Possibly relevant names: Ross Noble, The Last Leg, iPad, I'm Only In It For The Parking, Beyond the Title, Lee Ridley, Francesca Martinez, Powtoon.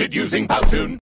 invented using Powtoon.